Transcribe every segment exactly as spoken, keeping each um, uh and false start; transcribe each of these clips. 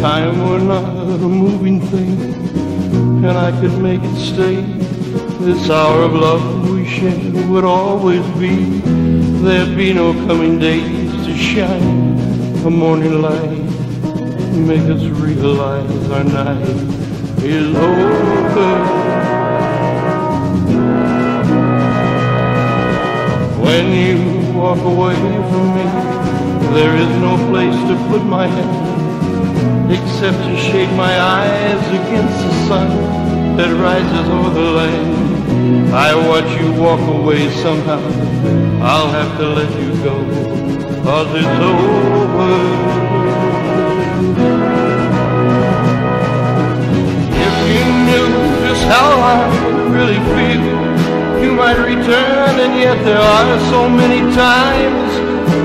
time were not a moving thing, and I could make it stay. This hour of love we shared would always be. There'd be no coming days to shine a morning light, make us realize our night is over. When you walk away from me, there is no place to put my hand except to shade my eyes against the sun that rises over the land. I watch you walk away somehow. I'll have to let you go, 'cause it's over. If you knew just how I really feel, you might return, and yet there are so many times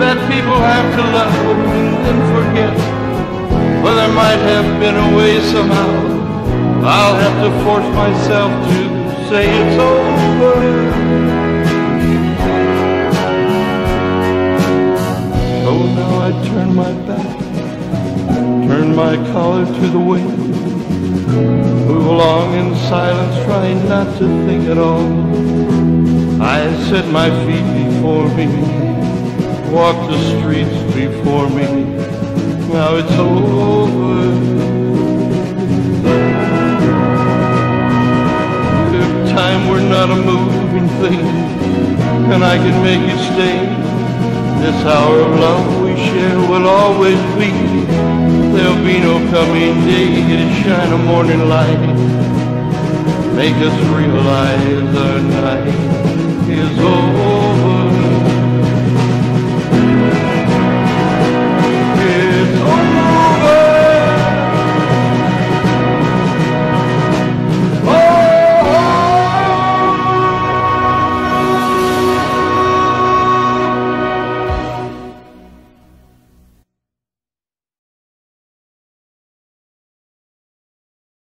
that people have to love and forget. Well, there might have been a way somehow. I'll have to force myself to say it's over. So now I turn my back, turn my collar to the wind, move along in silence, trying not to think at all. I set my feet before me, walk the streets before me. Now it's over. If time were not a moving thing, and I could make it stay, this hour of love we share will always be. There'll be no coming day to shine a morning light, make us realize our night.